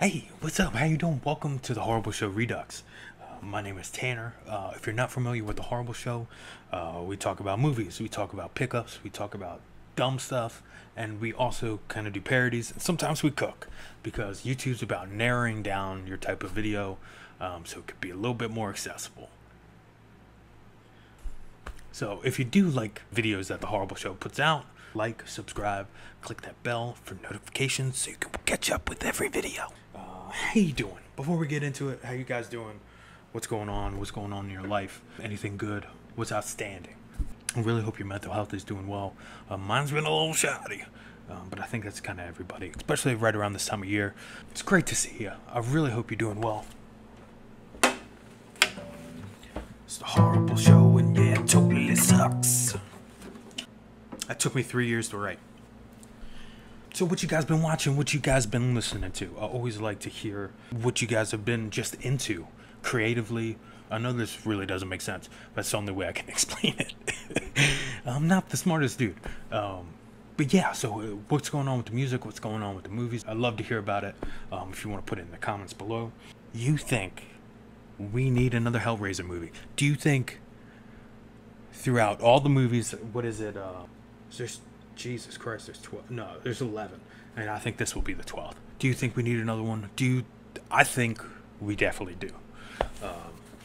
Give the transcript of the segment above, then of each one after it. Hey, what's up? How you doing? Welcome to the Horrible Show Redux. My name is Tanner. If you're not familiar with the Horrible Show, we talk about movies, we talk about pickups, we talk about dumb stuff, and we also kind of do parodies. Sometimes we cook, because YouTube's about narrowing down your type of video, so it could be a little bit more accessible. So if you do like videos that the Horrible Show puts out, like, subscribe, click that bell for notifications so you can catch up with every video. How you doing? Before we get into it, how you guys doing? What's going on? What's going on in your life? Anything good? What's outstanding? I really hope your mental health is doing well. Mine's been a little shoddy, but I think that's kind of everybody, especially right around this time of year. It's great to see you. I really hope you're doing well. It's the Horrible Show, and yeah, it totally sucks. That took me 3 years to write. So what you guys been watching, what you guys been listening to. I always like to hear what you guys have been just into creatively. I know this really doesn't make sense, but it's the only way I can explain it. I'm not the smartest dude. But yeah, so what's going on with the music, what's going on with the movies. I'd love to hear about it. If you want to put it in the comments below. You think we need another Hellraiser movie? Do you think throughout all the movies, what is it, there's Jesus Christ, there's 12. No, there's 11, and I think this will be the 12th. Do you think we need another one? I think we definitely do,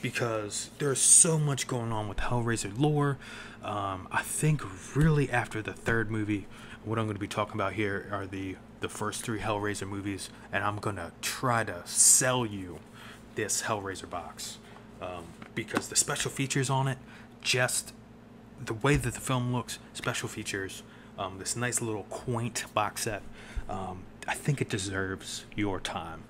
because there's so much going on with Hellraiser lore. I think really after the third movie, what I'm going to be talking about here are the first three Hellraiser movies, and I'm going to try to sell you this Hellraiser box, because the special features on it, just the way that the film looks, special features, this nice little quaint box set, I think it deserves your time.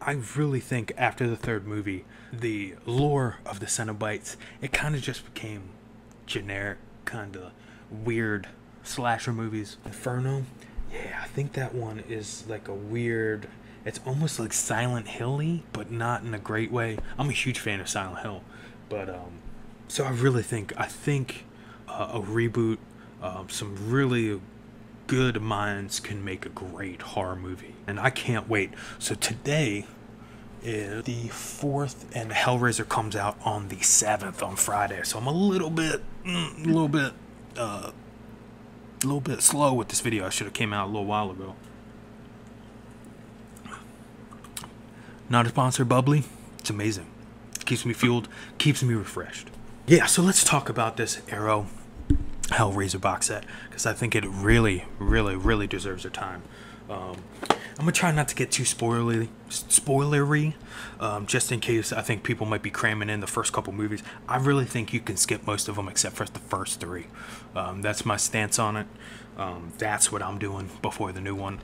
I really think after the third movie, the lore of the Cenobites, it kind of just became generic, kind of weird slasher movies. Inferno, yeah, I think that one is like a weird, it's almost like Silent Hill-y, but not in a great way. I'm a huge fan of Silent Hill, but so I really think, a reboot, some really good minds can make a great horror movie. And I can't wait. So today is the 4th, and Hellraiser comes out on the 7th, on Friday. So I'm a little bit slow with this video. I should have came out a little while ago. Not a sponsor, Bubbly. It's amazing. Keeps me fueled, keeps me refreshed. Yeah, so let's talk about this Arrow Hellraiser box set, because I think it really deserves their time. I'm gonna try not to get too spoilery, just in case I think people might be cramming in the first couple movies. I really think you can skip most of them except for the first three. That's my stance on it. That's what I'm doing before the new one.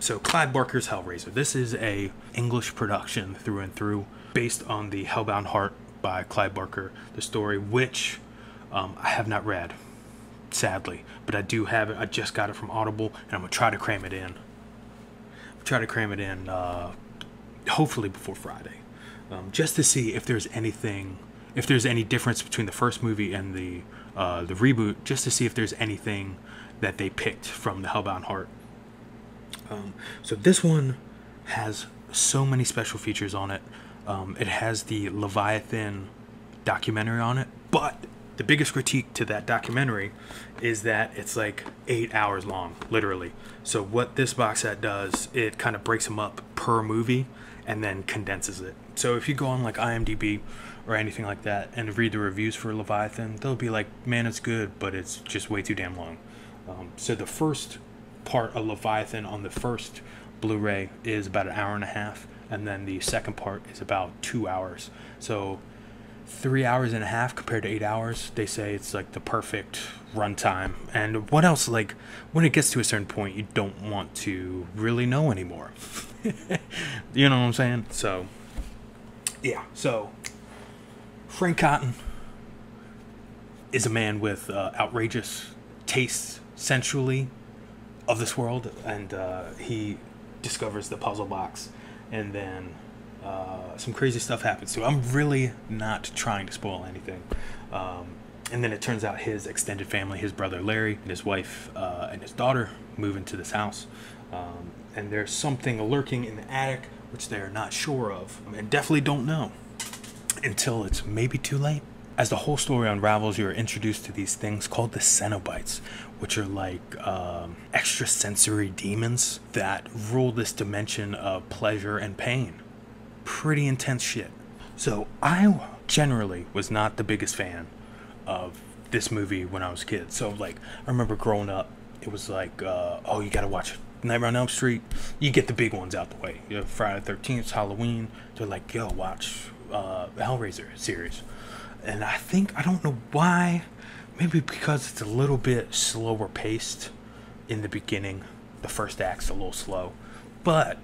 So Clive Barker's Hellraiser. This is a English production through and through, based on the Hellbound Heart by Clive Barker, the story, which I have not read, sadly, but I do have it. I just got it from Audible, and I'm gonna try to cram it in. Hopefully before Friday, just to see if there's anything, if there's any difference between the first movie and the reboot, just to see if there's anything that they picked from the Hellbound Heart. So this one has so many special features on it. It has the Leviathan documentary on it, but the biggest critique to that documentary is that it's like 8 hours long, literally. So what this box set does, it kind of breaks them up per movie and then condenses it. So if you go on like IMDb or anything like that and read the reviews for Leviathan, they'll be like, man, it's good, but it's just way too damn long. So the first part of Leviathan on the first Blu-ray is about 1.5 hours. And then the second part is about 2 hours. So 3.5 hours compared to 8 hours, they say it's like the perfect runtime. And what else, like when it gets to a certain point, you don't want to really know anymore. You know what I'm saying? So yeah, so Frank Cotton is a man with outrageous tastes, sensually, of this world. And he discovers the puzzle box, and then some crazy stuff happens. So I'm really not trying to spoil anything. And then it turns out his extended family, his brother Larry, and his wife and his daughter move into this house. And there's something lurking in the attic which they are not sure of, and definitely don't know until it's maybe too late. As the whole story unravels, you are introduced to these things called the Cenobites, which are like extrasensory demons that rule this dimension of pleasure and pain. Pretty intense shit. So I generally was not the biggest fan of this movie when I was a kid. So like, I remember growing up, it was like, oh, you gotta watch Nightmare on Elm Street. You get the big ones out the way. You know, Friday the 13th, Halloween. They're like, yo, watch the Hellraiser series. And I think, I don't know why, maybe because it's a little bit slower paced in the beginning. The first act's a little slow. But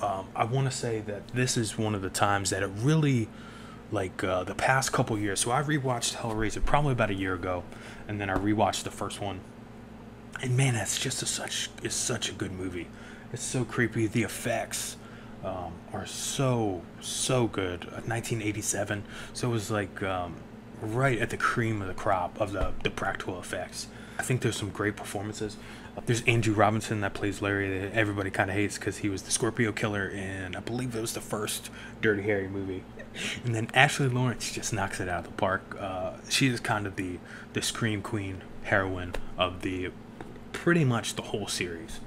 I want to say that this is one of the times that it really, like the past couple years. So I rewatched Hellraiser probably about a year ago, and then I rewatched the first one. And man, that's just such a good movie. It's so creepy. The effects are so good. 1987, so it was like right at the cream of the crop of the practical effects. I think there's some great performances. There's Andrew Robinson that plays Larry that everybody kind of hates because he was the Scorpio Killer in, I believe it was the first Dirty Harry movie. And then Ashley Lawrence just knocks it out of the park. She is kind of the scream queen heroine of the pretty much the whole series.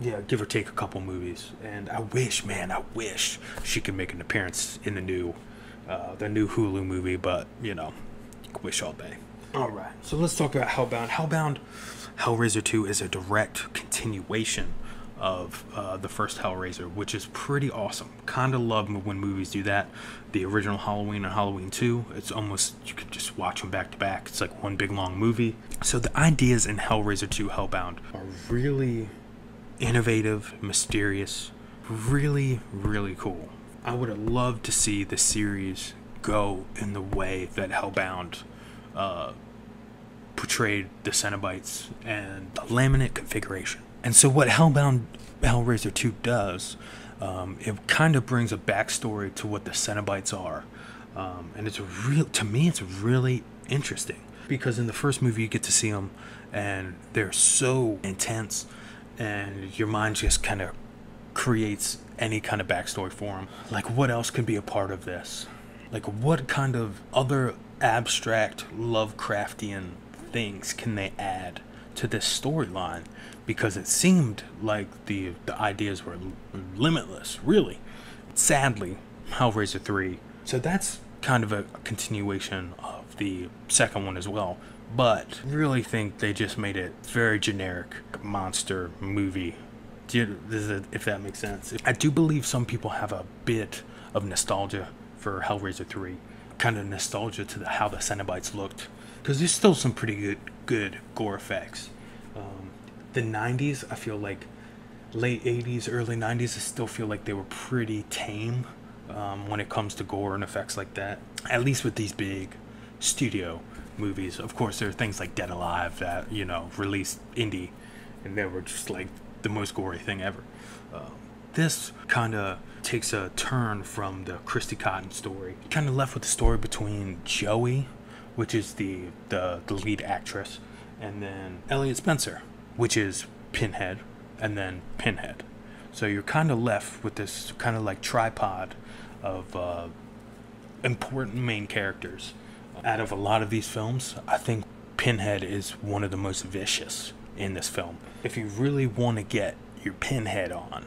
Yeah, give or take a couple movies. And I wish, man, I wish she could make an appearance in the new Hulu movie, but, you know, you can wish all day. All right, so let's talk about Hellbound. Hellraiser 2 is a direct continuation of the first Hellraiser, which is pretty awesome. Kind of love when movies do that. The original Halloween and Halloween 2, it's almost, you could just watch them back to back. It's like one big long movie. So the ideas in Hellraiser 2 Hellbound are really innovative, mysterious, really cool. I would have loved to see the series go in the way that Hellbound portrayed the Cenobites and the laminate configuration. And so what Hellraiser 2 does, it kind of brings a backstory to what the Cenobites are. And it's to me, it's really interesting. Because in the first movie, you get to see them, and they're so intense, and your mind just kind of creates any kind of backstory for them. Like, what else could be a part of this? Like, what kind of other abstract Lovecraftian things can they add to this storyline? Because it seemed like the ideas were limitless, really. Sadly, Hellraiser 3. So that's kind of a continuation of the second one as well. But I really think they just made it very generic monster movie. If that makes sense. I do believe some people have a bit of nostalgia for Hellraiser 3. Kind of nostalgia to how the Cenobites looked. Because there's still some pretty good gore effects. The 90s, I feel like late 80s, early 90s, I still feel like they were pretty tame when it comes to gore and effects like that. At least with these big studio movies. Of course, there are things like Dead Alive that, you know, released indie. And they were just like the most gory thing ever. This kind of takes a turn from the Christy Cotton story. Kind of left with the story between Joey, which is the lead actress, and then Elliot Spencer, which is Pinhead, and then Pinhead. So you're kind of left with this kind of like tripod of important main characters. Out of a lot of these films, I think Pinhead is one of the most vicious in this film. If you really want to get your Pinhead on,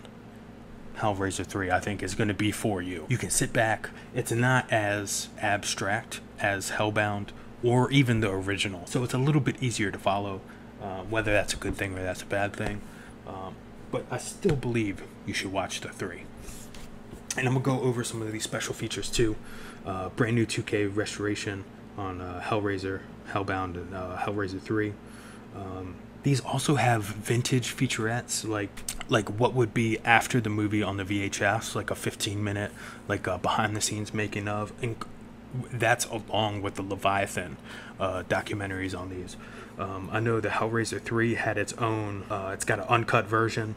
Hellraiser 3, I think, is going to be for you. You can sit back. It's not as abstract as Hellbound or even the original, so it's a little bit easier to follow, whether that's a good thing or that's a bad thing. But I still believe you should watch the 3. And I'm gonna go over some of these special features too. Brand new 2K restoration on Hellraiser, Hellbound, and Hellraiser 3. These also have vintage featurettes, like what would be after the movie on the VHS, like a 15-minute, like a behind-the-scenes making of, and that's along with the Leviathan documentaries on these. I know the Hellraiser 3 had its own, it's got an uncut version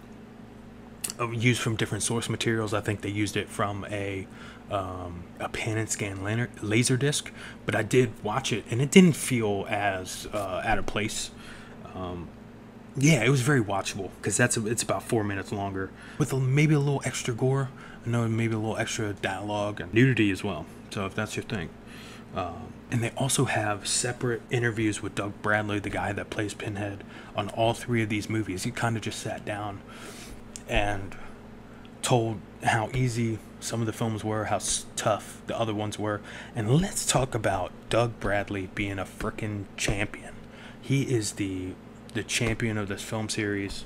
used from different source materials. I think they used it from a pan and scan laser disc, but I did watch it, and it didn't feel as out of place. Yeah, it was very watchable because it's about 4 minutes longer with maybe a little extra gore, maybe a little extra dialogue and nudity as well. So if that's your thing. And they also have separate interviews with Doug Bradley, the guy that plays Pinhead, on all three of these movies. He kind of just sat down and told how easy some of the films were, how tough the other ones were. And let's talk about Doug Bradley being a freaking champion. He is the champion of this film series.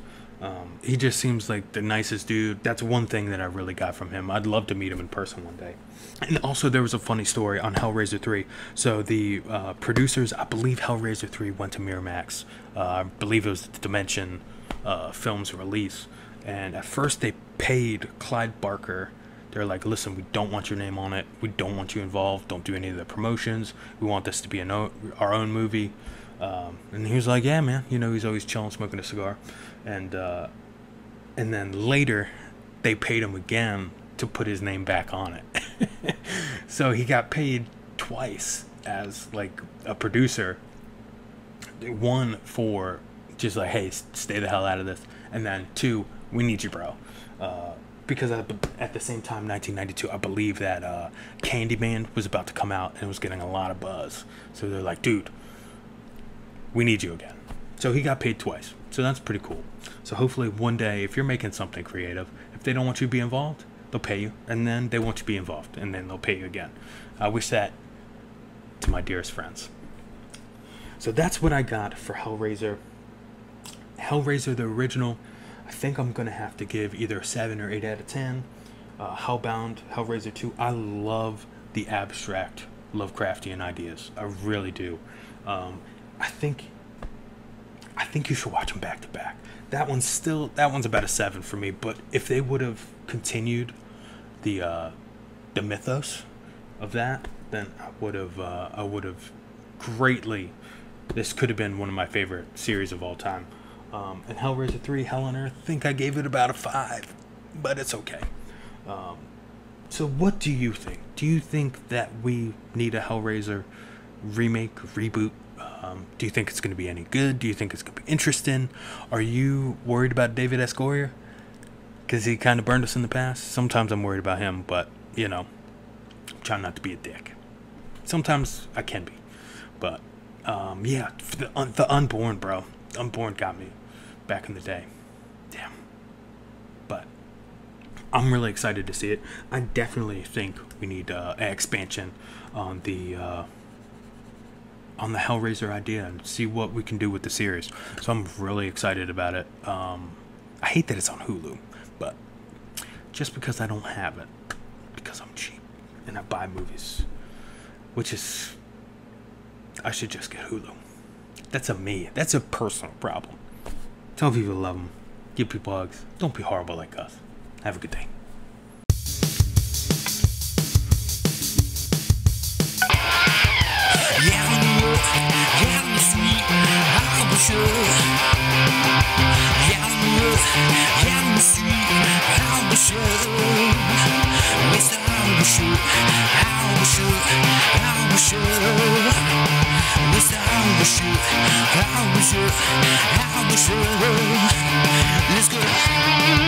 He just seems like the nicest dude. That's one thing that I really got from him. I'd love to meet him in person one day. And also, there was a funny story on Hellraiser 3. So the producers, I believe Hellraiser 3 went to Miramax. I believe it was the Dimension film's release. And at first they paid Clive Barker. They're like, listen, we don't want your name on it. We don't want you involved. Don't do any of the promotions. We want this to be our own movie. And he was like, yeah, man. You know, he's always chilling, smoking a cigar. And then later, they paid him again to put his name back on it. So he got paid twice as, like, a producer. One for just like, hey, stay the hell out of this. And then two, we need you, bro. Because at the same time, 1992, I believe that Candyman was about to come out and was getting a lot of buzz. So they're like, dude, we need you again. So he got paid twice. So that's pretty cool. So hopefully one day, if you're making something creative, if they don't want you to be involved, they'll pay you. And then they want you to be involved. And then they'll pay you again. I wish that to my dearest friends. So that's what I got for Hellraiser. Hellraiser, the original, I think I'm going to have to give either a 7 or 8 out of 10. Hellbound, Hellraiser 2. I love the abstract Lovecraftian ideas. I really do. I think you should watch them back to back. That one's about a 7 for me, but if they would have continued the mythos of that, then I would have greatly, this could have been one of my favorite series of all time. And Hellraiser 3, Hell on Earth, I think I gave it about a 5, but it's okay. So what do you think? Do you think that we need a Hellraiser remake, reboot? Do you think it's going to be any good? Do you think it's going to be interesting? Are you worried about David Escorier? Because he kind of burned us in the past. Sometimes I'm worried about him, but, you know, I'm trying not to be a dick. Sometimes I can be. But, yeah, the Unborn, bro. Unborn got me back in the day. Damn. But I'm really excited to see it. I definitely think we need an expansion on the Hellraiser idea and see what we can do with the series. So I'm really excited about it. I hate that it's on Hulu, but just because I don't have it, because I'm cheap and I buy movies, which is, I should just get Hulu. That's a me. That's a personal problem. Tell people you love them. Give people hugs. Don't be horrible like us. Have a good day. Yeah, we knew it. Yeah, we sweet. Horrible show. Yeah, we knew it. Yeah, we sweet. Horrible show. It's the horrible show. Horrible show. Horrible show. It's the horrible show, horrible show, horrible show. Let's go.